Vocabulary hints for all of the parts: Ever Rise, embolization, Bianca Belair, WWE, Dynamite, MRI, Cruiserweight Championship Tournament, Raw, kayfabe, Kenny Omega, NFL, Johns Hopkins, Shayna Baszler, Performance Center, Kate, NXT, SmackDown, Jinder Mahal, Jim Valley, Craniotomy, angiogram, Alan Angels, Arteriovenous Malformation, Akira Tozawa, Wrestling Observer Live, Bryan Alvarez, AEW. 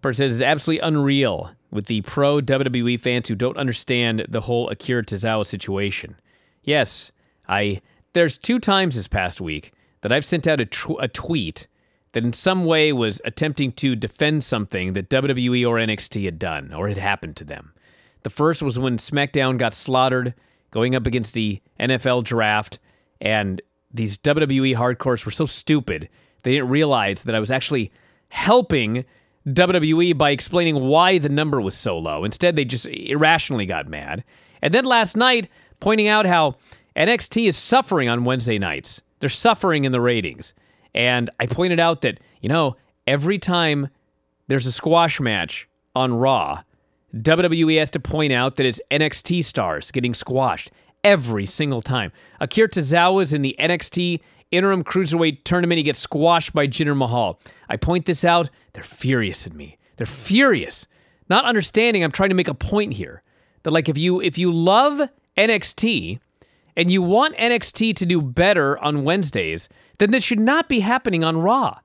Person says, it's absolutely unreal with the pro WWE fans who don't understand the whole Akira Tozawa situation. Yes, there's 2 times this past week that I've sent out a tweet that in some way was attempting to defend something that WWE or NXT had done or had happened to them. The first was when SmackDown got slaughtered going up against the NFL draft, and these WWE hardcores were so stupid they didn't realize that I was actually helping WWE by explaining why the number was so low. Instead, they just irrationally got mad. And then last night, pointing out how NXT is suffering on Wednesday nights. They're suffering in the ratings. And I pointed out that, you know, every time there's a squash match on Raw, WWE has to point out that it's NXT stars getting squashed every single time. Akira Tozawa's in the NXT Interim Cruiserweight Tournament. He gets squashed by Jinder Mahal. I point this out. They're furious at me. They're furious. Not understanding, I'm trying to make a point here. That, like, if you love NXT and you want NXT to do better on Wednesdays, then this should not be happening on Raw.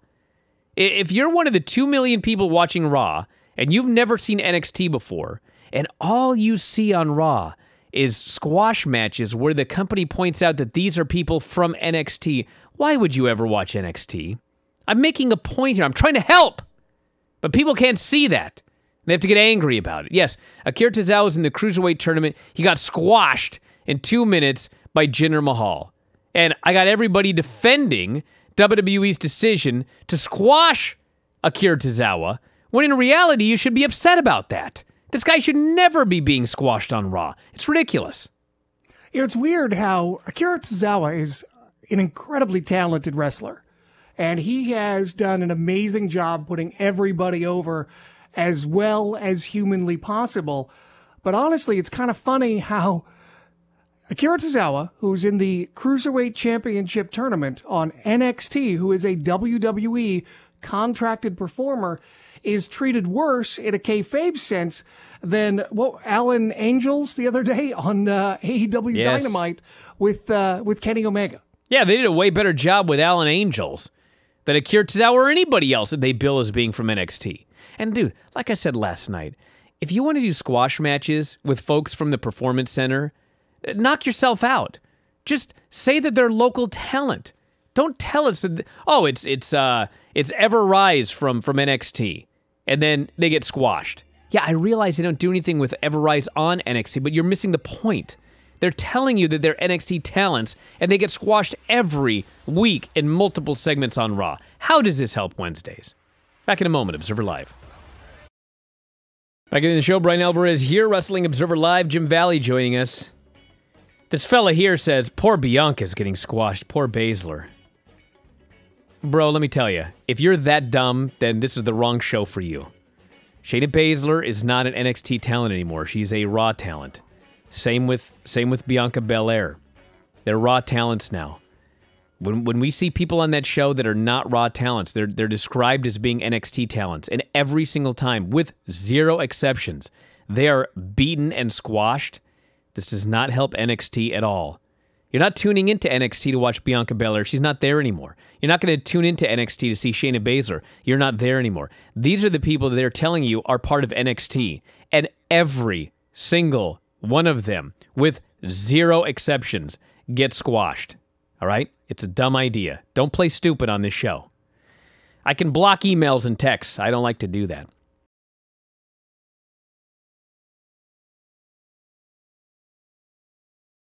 If you're one of the 2 million people watching Raw and you've never seen NXT before, and all you see on Raw is squash matches where the company points out that these are people from NXT, why would you ever watch NXT? I'm making a point here. I'm trying to help, but people can't see that. They have to get angry about it. Yes, Akira Tozawa was in the Cruiserweight Tournament. He got squashed in 2 minutes by Jinder Mahal. And I got everybody defending WWE's decision to squash Akira Tozawa, when in reality, you should be upset about that. This guy should never be being squashed on Raw. It's ridiculous. It's weird how Akira Tozawa is an incredibly talented wrestler, and he has done an amazing job putting everybody over as well as humanly possible. But honestly, it's kind of funny how Akira Tozawa, who's in the Cruiserweight Championship Tournament on NXT, who is a WWE contracted performer, is treated worse in a kayfabe sense than what Alan Angels the other day on AEW Dynamite with Kenny Omega. Yeah, they did a way better job with Alan Angels than Akira Tozawa or anybody else that they bill as being from NXT. And dude, like I said last night, if you want to do squash matches with folks from the Performance Center, knock yourself out. Just say that they're local talent. Don't tell us that, oh, it's Ever Rise from NXT. And then they get squashed. Yeah, I realize they don't do anything with Ever Rise on NXT, but you're missing the point. They're telling you that they're NXT talents, and they get squashed every week in multiple segments on Raw. How does this help Wednesdays? Back in a moment, Observer Live. Back in the show, Bryan Alvarez here, Wrestling Observer Live. Jim Valley joining us. This fella here says, poor Bianca's getting squashed, poor Baszler. Bro, let me tell you, if you're that dumb, then this is the wrong show for you. Shayna Baszler is not an NXT talent anymore. She's a Raw talent. Same with Bianca Belair. They're Raw talents now. When we see people on that show that are not Raw talents, they're described as being NXT talents. And every single time, with zero exceptions, they are beaten and squashed. This does not help NXT at all. You're not tuning into NXT to watch Bianca Belair. She's not there anymore. You're not going to tune into NXT to see Shayna Baszler. You're not there anymore. These are the people that they're telling you are part of NXT. And every single one of them, with zero exceptions, gets squashed. All right? It's a dumb idea. Don't play stupid on this show. I can block emails and texts. I don't like to do that.